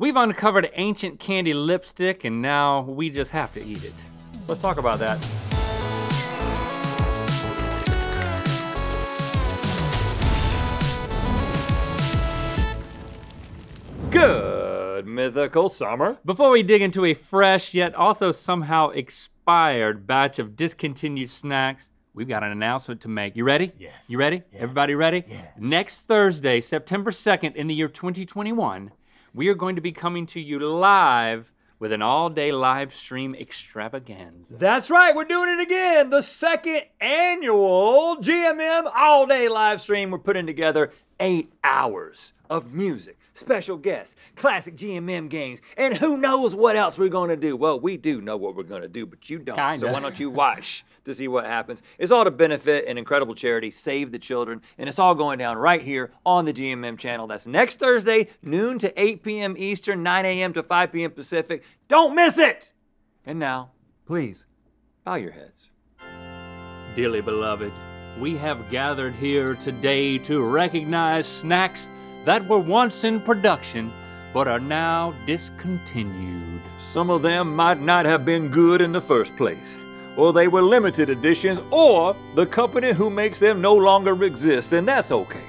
We've uncovered ancient candy lipstick and now we just have to eat it. Let's talk about that. Good mythical summer. Before we dig into a fresh yet also somehow expired batch of discontinued snacks, we've got an announcement to make. You ready? Yes. You ready? Yes. Everybody ready? Yeah. Next Thursday, September 2nd in the year 2021, we are going to be coming to you live with an all-day live stream extravaganza. That's right, we're doing it again. The second annual GMM all-day live stream. We're putting together 8 hours of music, special guests, classic GMM games, and who knows what else we're gonna do. Well, we do know what we're gonna do, but you don't. Kinda. So why don't you watch to see what happens. It's all to benefit an incredible charity, Save the Children, and it's all going down right here on the GMM channel. That's next Thursday, noon to 8 p.m. Eastern, 9 a.m. to 5 p.m. Pacific. Don't miss it! And now, please, bow your heads. Dearly beloved, we have gathered here today to recognize snacks that were once in production, but are now discontinued. Some of them might not have been good in the first place, or they were limited editions, or the company who makes them no longer exists, and that's okay.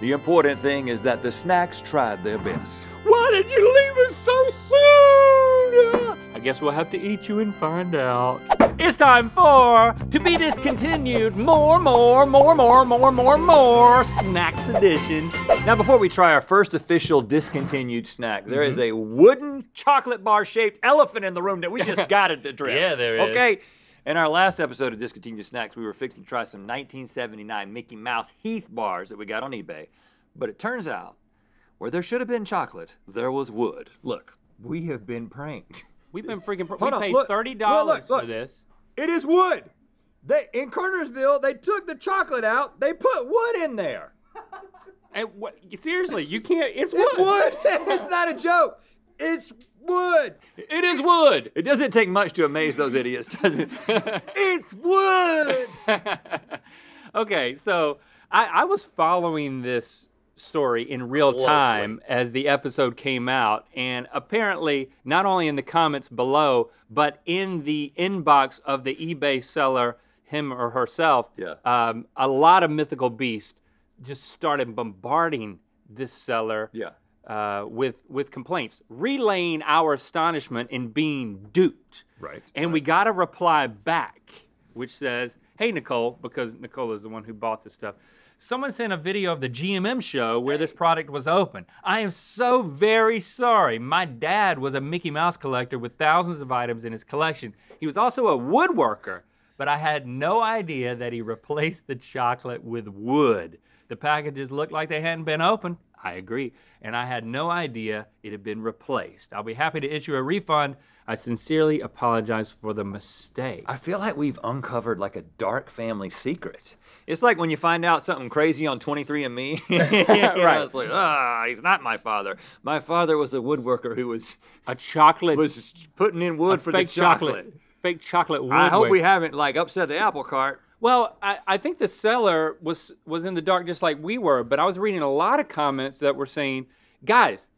The important thing is that the snacks tried their best. Why did you leave us so soon? I guess we'll have to eat you and find out. It's time for To Be Discontinued, more Snacks Edition. Now before we try our first official discontinued snack, there is a wooden chocolate bar shaped elephant in the room that we just gotta address. Yeah, there is. Okay. In our last episode of Discontinued Snacks, we were fixing to try some 1979 Mickey Mouse Heath bars that we got on eBay. But it turns out, where there should have been chocolate, there was wood. Look, we have been pranked. We've been freaking pranked. We paid $30 for this. It is wood. In Kernersville, they took the chocolate out, they put wood in there. And what, seriously, you can't, it's wood. It's wood, it's not a joke. It's wood. It is wood. It doesn't take much to amaze those idiots, does it? It's wood. Okay, so I was following this story in real time as the episode came out, and apparently not only in the comments below, but in the inbox of the eBay seller, him or herself, yeah. A lot of mythical beasts just started bombarding this seller. Yeah. With complaints, relaying our astonishment in being duped. Right. And we got a reply back, which says, hey Nicole, because Nicole is the one who bought this stuff, someone sent a video of the GMM show where this product was open. I am so very sorry. My dad was a Mickey Mouse collector with thousands of items in his collection. He was also a woodworker, but I had no idea that he replaced the chocolate with wood. The packages looked like they hadn't been opened. I agree, and I had no idea it had been replaced. I'll be happy to issue a refund. I sincerely apologize for the mistake. I feel like we've uncovered like a dark family secret. It's like when you find out something crazy on 23andMe. Right. It's like, ah, he's not my father. My father was a woodworker who was- A chocolate- Was putting in wood for the chocolate. Fake chocolate woodwork. I hope we haven't like upset the apple cart. Well, I think the seller was in the dark just like we were, but I was reading a lot of comments that were saying, guys,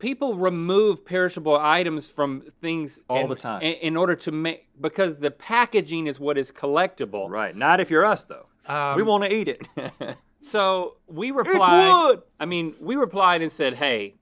people remove perishable items from things all the time in order to make, because the packaging is what is collectible. Right, not if you're us though. We wanna eat it. So we replied, it's wood! I mean, we replied and said, hey,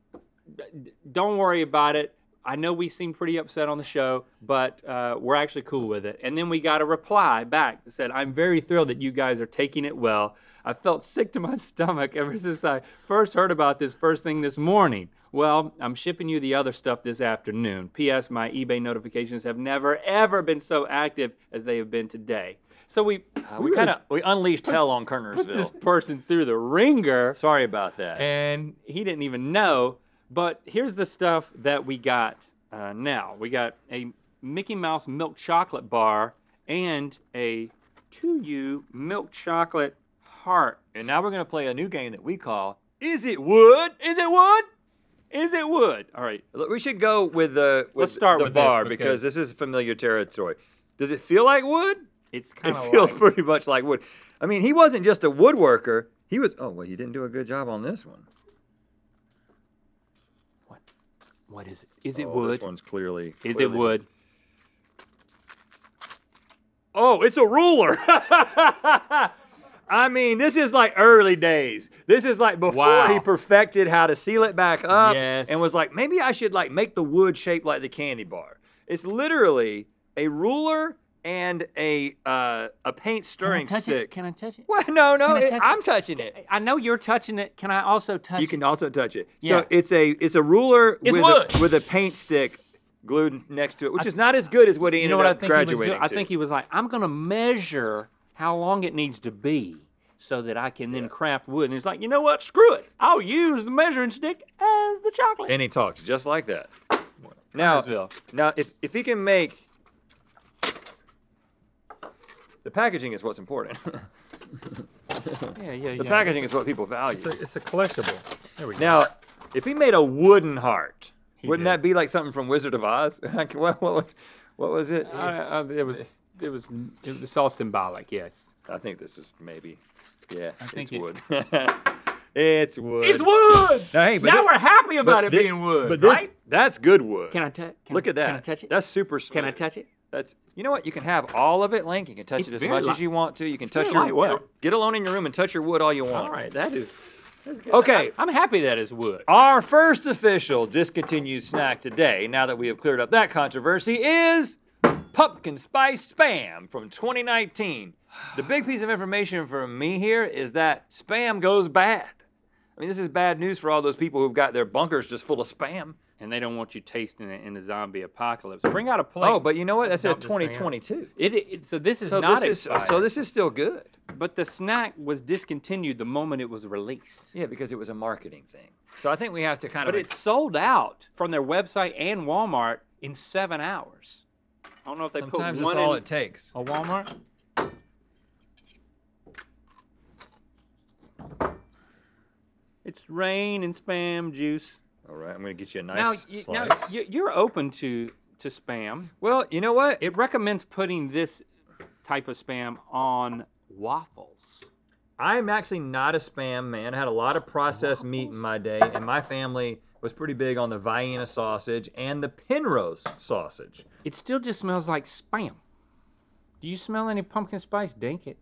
don't worry about it. I know we seemed pretty upset on the show, but we're actually cool with it. And then we got a reply back that said, I'm very thrilled that you guys are taking it well. I felt sick to my stomach ever since I first heard about this first thing this morning. Well, I'm shipping you the other stuff this afternoon. P.S. My eBay notifications have never, ever been so active as they have been today. So we unleashed hell on Kernersville. Put this person through the ringer. Sorry about that. And he didn't even know. But here's the stuff that we got now. We got a Mickey Mouse milk chocolate bar and a 2U milk chocolate heart. And now we're gonna play a new game that we call, Is It Wood? Is it wood? Is it wood? All right. Look, we should go with the bar because this is familiar territory. Does it feel like wood? It feels pretty much like wood. I mean, he wasn't just a woodworker. He was, oh, well, you didn't do a good job on this one. What is it? Is it wood? This one's clearly. Is it wood? Oh, it's a ruler. I mean, this is like early days. This is like before he perfected how to seal it back up and was like, maybe I should like make the wood shape like the candy bar. It's literally a ruler and a paint stirring stick. Can I touch it? Well, no, no, I'm touching it. I know you're touching it. Can I also touch it? You can also touch it. Yeah. So it's a ruler with a paint stick glued next to it, which is not as good as what he ended up graduating to. I think he was like, I'm gonna measure how long it needs to be so that I can then craft wood. And he's like, you know what, screw it. I'll use the measuring stick as the chocolate. And he talks just like that. Now if he can make, the packaging is what's important. The packaging is what people value. It's a collectible. There we go. Now, if he made a wooden heart, wouldn't that be like something from Wizard of Oz? what was it? It was all symbolic, yes. I think this is maybe, it's wood. It's wood. It's wood! Now, hey, now we're happy about it being wood, right? That's good wood. Can I touch it? Look at that. Can I touch it? That's super smooth. Can I touch it? That's, you know what, you can have all of it, Link. You can touch it as much as you want to. You can touch your wood. Get alone in your room and touch your wood all you want. All right, that is... Okay. I'm happy that is wood. Our first official discontinued snack today, now that we have cleared up that controversy, is pumpkin spice Spam from 2019. The big piece of information for me here is that Spam goes bad. I mean, this is bad news for all those people who've got their bunkers just full of Spam. And they don't want you tasting it in the zombie apocalypse. Bring out a plate. Oh, but you know what? That's at 2022. So this is not expired. So this is still good. But the snack was discontinued the moment it was released. Yeah, because it was a marketing thing. So I think we have to kind of... But it's sold out from their website and Walmart in 7 hours. I don't know if they put one in... Sometimes it's all it takes. A Walmart? It's rain and Spam juice. All right, I'm gonna get you a nice slice. Now, you're open to Spam. Well, you know what? It recommends putting this type of Spam on waffles. I'm actually not a Spam man. I had a lot of processed meat in my day, and my family was pretty big on the Vienna sausage and the Penrose sausage. It still just smells like Spam. Do you smell any pumpkin spice? Dink it,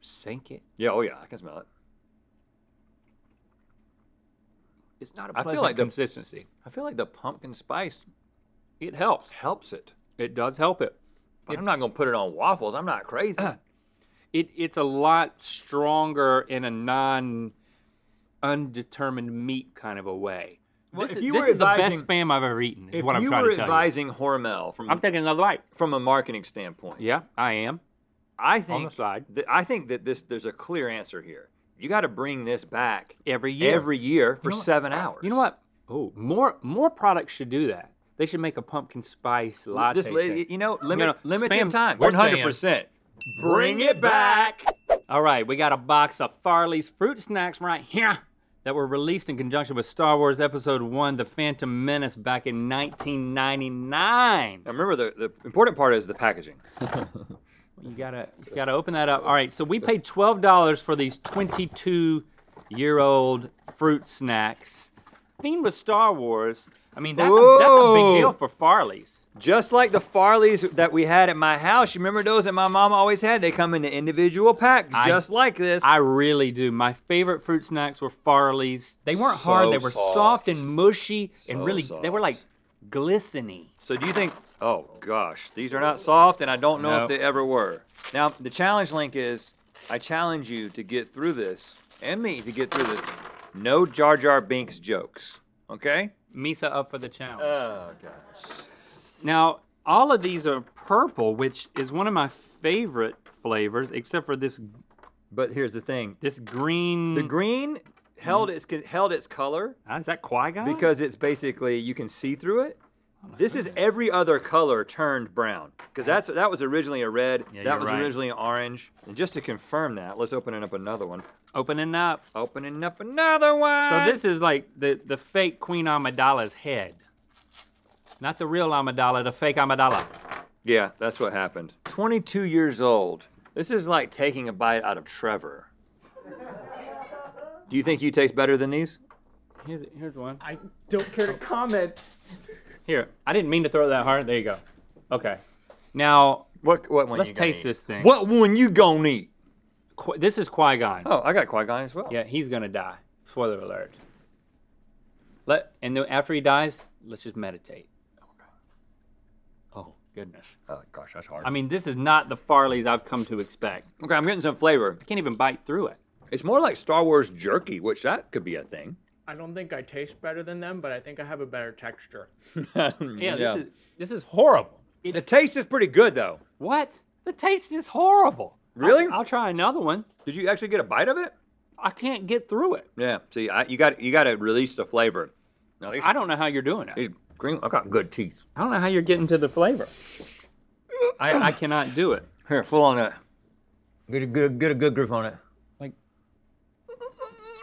sink it. Yeah, oh yeah, I can smell it. It's not a pleasant consistency. I feel like the pumpkin spice, it helps. Helps it. It does help it. But I'm not gonna put it on waffles. I'm not crazy. It's a lot stronger in a non-undetermined meat kind of a way. Well, this is the best Spam I've ever eaten, is what I'm trying to tell you. If you were advising Hormel from- I'm taking another bite. From a marketing standpoint. Yeah, I am. I think, on the side. I think that there's a clear answer here. You got to bring this back every year for 7 hours. You know what? Oh, more products should do that. They should make a pumpkin spice latte. Limited time. 100%. Bring it back. All right, we got a box of Farley's fruit snacks right here that were released in conjunction with Star Wars Episode 1 The Phantom Menace back in 1999. Now remember, the important part is the packaging. You gotta open that up. All right, so we paid $12 for these 22-year-old fruit snacks. Themed with Star Wars. I mean, that's a big deal for Farley's. Just like the Farley's that we had at my house. You remember those that my mom always had? They come in an individual pack, just like this. I really do. My favorite fruit snacks were Farley's. They weren't hard, they were soft and mushy, and really, they were like glistening. So do you think, oh gosh, these are not soft and I don't know if they ever were. Now, the challenge, Link, is I challenge you to get through this, and me to get through this, no Jar Jar Binks jokes, okay? Misa up for the challenge. Oh gosh. Now, all of these are purple, which is one of my favorite flavors, except for this. But here's the thing. This green. The green held its color. Is that Qui-Gon? Because it's basically, you can see through it. This is every other color turned brown. Because that was originally a red, that was originally an orange. And just to confirm that, let's open up another one. Opening up. Opening up another one. So this is like the fake Queen Amidala's head. Not the real Amidala, the fake Amidala. Yeah, that's what happened. 22 years old. This is like taking a bite out of Trevor. Do you think you taste better than these? Here's one. I don't care to comment. Here, I didn't mean to throw it that hard. There you go. Okay. Now, what one let's you taste eat? This thing. What one you gonna eat? This is Qui-Gon. Oh, I got Qui-Gon as well. Yeah, he's gonna die. Spoiler alert. And then after he dies, let's just meditate. Oh, goodness. Oh, gosh, that's hard. I mean, this is not the Farley's I've come to expect. Okay, I'm getting some flavor. I can't even bite through it. It's more like Star Wars jerky, which that could be a thing. I don't think I taste better than them, but I think I have a better texture. This is horrible. The taste is pretty good, though. What? The taste is horrible. Really? I'll try another one. Did you actually get a bite of it? I can't get through it. Yeah, see, you got to release the flavor. Now, I don't know how you're doing it. I got good teeth. I don't know how you're getting to the flavor. I cannot do it. Here, full on that. Get a good groove on it. Like,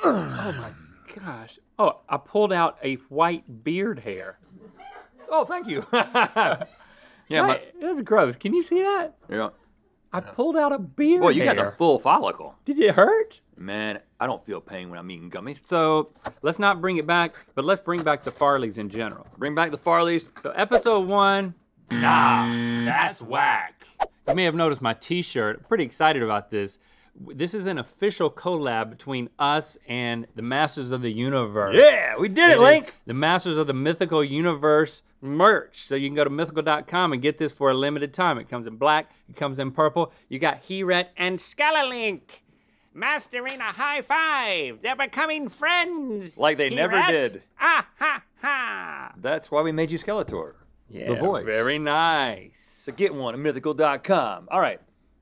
oh my gosh. Oh, I pulled out a white beard hair. Oh, thank you. That's gross. Can you see that? Yeah. I pulled out a beard. Well, you hair. Got the full follicle. Did it hurt? Man, I don't feel pain when I'm eating gummies. So let's not bring it back, but let's bring back the Farley's in general. Bring back the Farley's. So episode 1. Nah, that's whack. You may have noticed my t-shirt. I'm pretty excited about this. This is an official collab between us and the Masters of the Universe. Yeah, we did it, Link. The Masters of the Mythical Universe merch. So you can go to mythical.com and get this for a limited time. It comes in black, it comes in purple. You got He-Rat and Skele-Link mastering a high five. They're becoming friends. Like they never did. Ah, ha, ha. That's why we made you Skeletor. Yeah, the voice. Very nice. So get one at mythical.com. All right,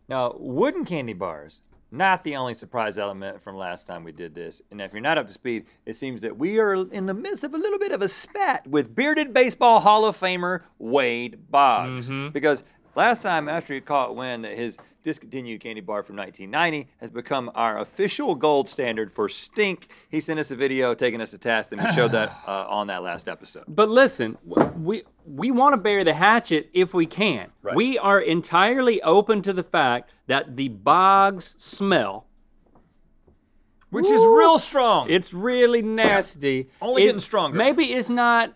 now wooden candy bars. Not the only surprise element from last time we did this. And if you're not up to speed, it seems that we are in the midst of a little bit of a spat with bearded baseball Hall of Famer Wade Boggs. Mm-hmm. Because last time after he caught wind that his discontinued candy bar from 1990 has become our official gold standard for stink, he sent us a video taking us to task and we showed that on that last episode. But listen, we want to bury the hatchet if we can. Right. We are entirely open to the fact that the Boggs smell, which is real strong. It's really nasty. Only getting stronger. Maybe it's not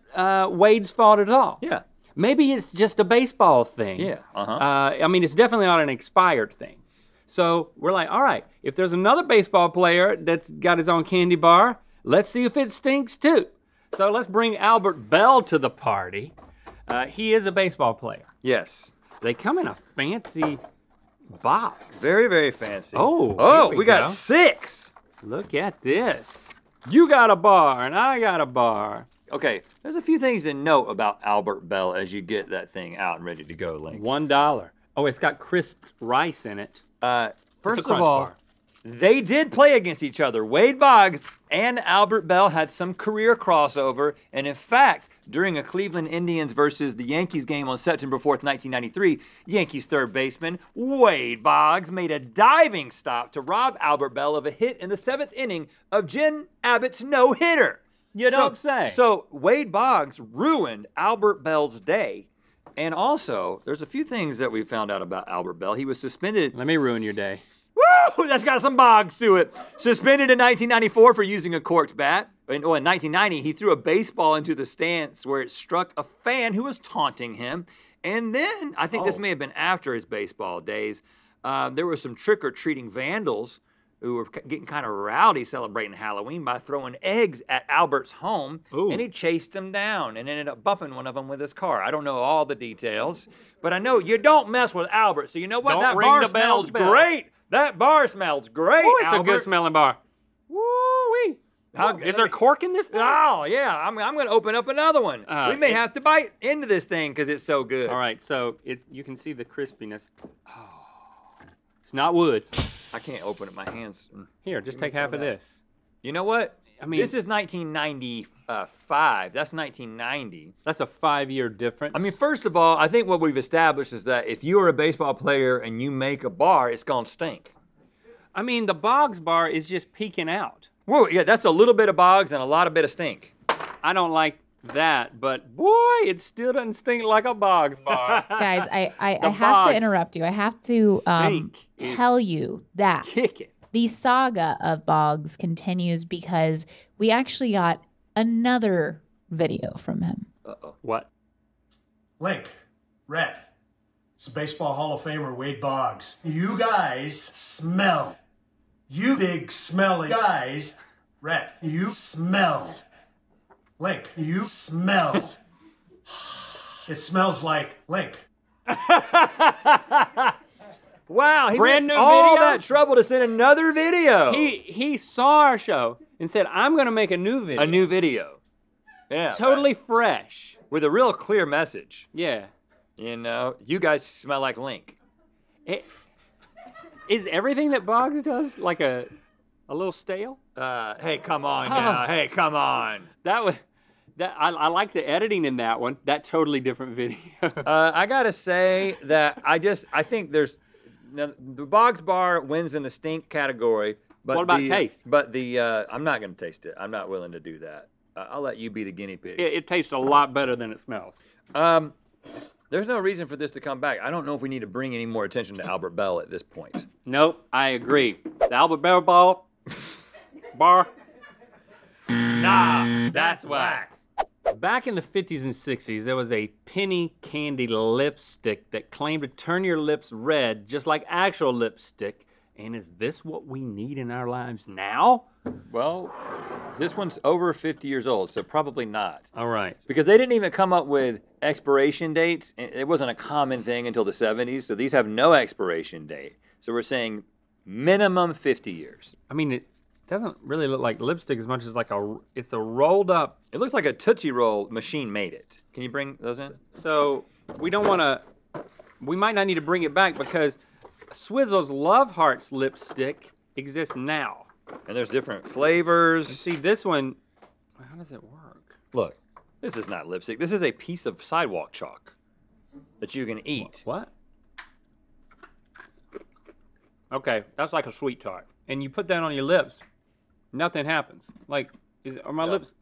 Wade's fault at all. Yeah. Maybe it's just a baseball thing. Yeah, I mean, it's definitely not an expired thing. So we're like, all right, if there's another baseball player that's got his own candy bar, let's see if it stinks too. So let's bring Albert Belle to the party. He is a baseball player. Yes. They come in a fancy box. Very, very fancy. Oh, we got 6. Look at this. You got a bar and I got a bar. Okay, there's a few things to note about Albert Belle as you get that thing out and ready to go, Link. $1. Oh, it's got crisp rice in it. First of all, they did play against each other. Wade Boggs and Albert Belle had some career crossover, and in fact, during a Cleveland Indians versus the Yankees game on September 4th, 1993, Yankees third baseman Wade Boggs made a diving stop to rob Albert Belle of a hit in the 7th inning of Jim Abbott's no-hitter. You don't say. So Wade Boggs ruined Albert Belle's day. And also, there's a few things that we found out about Albert Belle. He was suspended. Let me ruin your day. Woo, that's got some Boggs to it. Suspended in 1994 for using a corked bat. In 1990, he threw a baseball into the stands where it struck a fan who was taunting him. And then, I think this may have been after his baseball days, there were some trick-or-treating vandals who were getting kind of rowdy celebrating Halloween by throwing eggs at Albert's home. Ooh. And he chased them down and ended up bumping one of them with his car. I don't know all the details, but I know you don't mess with Albert, so you know what? That bar smells great. That bar smells great, Albert. It's a good smelling bar. Woo-wee. Is there cork in this thing? Oh, yeah, I'm gonna open up another one. We may have to bite into this thing because it's so good. All right, so you can see the crispiness. Oh, it's not wood. I can't open it, my hands. Here, just take half of this. You know what? I mean, this is 1995, that's 1990. That's a 5-year difference. I mean, first of all, I think what we've established is that if you are a baseball player and you make a bar, it's gonna stink. I mean, the Boggs bar is just peeking out. Whoa, yeah, that's a little bit of Boggs and a lot of bit of stink. I don't like that, but boy, it still doesn't stink like a Boggs bar. Guys, I have to interrupt you. I have to tell you that the saga of Boggs continues because we actually got another video from him. Uh-oh. What? Link, Red. It's the Baseball Hall of Famer, Wade Boggs. You guys smell. You big smelly guys. Red, you smell. Link, you smell. It smells like Link. Wow, he brand new all video? That trouble to send another video. He saw our show and said, I'm gonna make a new video. A new video. Yeah. Totally fresh. With a real clear message. Yeah. You know, you guys smell like Link. Is everything that Boggs does like a little stale? Hey, come on now. Hey, come on. That was... I like the editing in that one. That totally different video. I gotta say that I think there's, the Boggs Bar wins in the stink category. But what about taste? But the, I'm not gonna taste it. I'm not willing to do that. I'll let you be the guinea pig. It tastes a lot better than it smells. There's no reason for this to come back. I don't know if we need to bring any more attention to Albert Belle at this point. Nope, I agree. The Albert Belle bar, nah, that's whack. Back in the 50s and 60s, there was a penny candy lipstick that claimed to turn your lips red, just like actual lipstick. And is this what we need in our lives now? Well, this one's over 50 years old, so probably not. All right. Because they didn't even come up with expiration dates. It wasn't a common thing until the 70s, so these have no expiration date. So we're saying minimum 50 years. I mean, it doesn't really look like lipstick as much as like it's a rolled up. It looks like a Tootsie Roll machine made it. Can you bring those in? So we don't wanna, we might not need to bring it back because Swizzle's Love Hearts lipstick exists now. And there's different flavors. And see this one, how does it work? Look, this is not lipstick. This is a piece of sidewalk chalk that you can eat. What? Okay, that's like a Sweet Tart. And you put that on your lips, nothing happens. Like, are my lips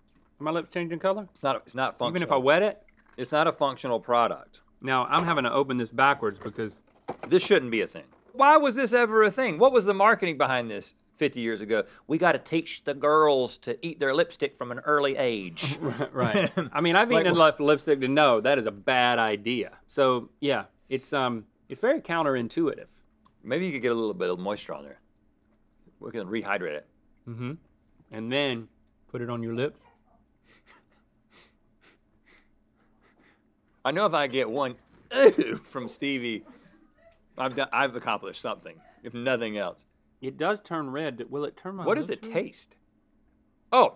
changing color? It's not functional. Even if I wet it? It's not a functional product. Now, I'm having to open this backwards because this shouldn't be a thing. Why was this ever a thing? What was the marketing behind this 50 years ago? We gotta teach the girls to eat their lipstick from an early age. Right. I mean, I've eaten enough lipstick to know that is a bad idea. So yeah, it's very counterintuitive. Maybe you could get a little bit of moisture on there. We're gonna rehydrate it. Mm-hmm. And then put it on your lips. I know if I get one from Stevie, I've accomplished something, if nothing else. It does turn red. Will it turn my lips? What does it taste? Oh.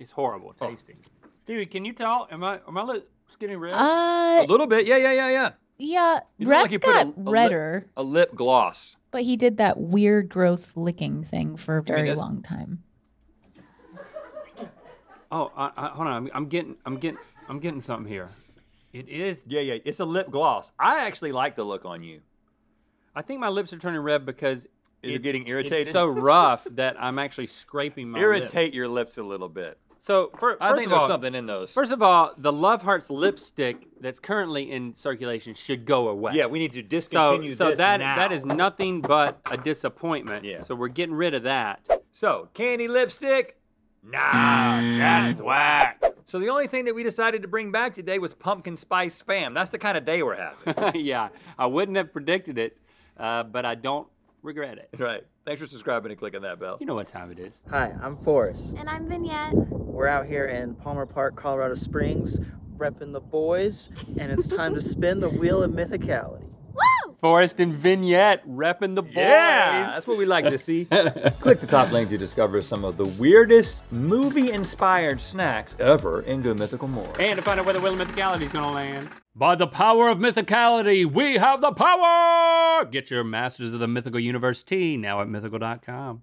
It's horrible tasting. Oh. Stevie, can you tell? Am I lips getting red? A little bit, yeah. Yeah, Red's got redder. A lip gloss. But he did that weird, gross licking thing for a very long time. Oh, hold on! I'm getting something here. It is. Yeah. It's a lip gloss. I actually like the look on you. I think my lips are turning red because you're getting irritated. It's so rough that I'm actually scraping my lips. Irritate your lips a little bit. So I think there's something in those. First of all, the Love Hearts lipstick that's currently in circulation should go away. Yeah, we need to discontinue this now. That is nothing but a disappointment. Yeah. So we're getting rid of that. So candy lipstick, nah, that's whack. So the only thing that we decided to bring back today was pumpkin spice spam. That's the kind of day we're having. Yeah, I wouldn't have predicted it, but I don't regret it. Right. Thanks for subscribing and clicking that bell. You know what time it is. Hi, I'm Forrest. And I'm Vignette. We're out here in Palmer Park, Colorado Springs, repping the boys, and it's time to spin the Wheel of Mythicality. Woo! Forrest and Vignette repping the boys. Yeah, that's what we like to see. Click the top link to discover some of the weirdest movie-inspired snacks ever in Good Mythical Morning. And to find out where the Wheel of Mythicality is gonna land. By the power of mythicality, we have the power! Get your Masters of the Mythical Universe tee now at mythical.com.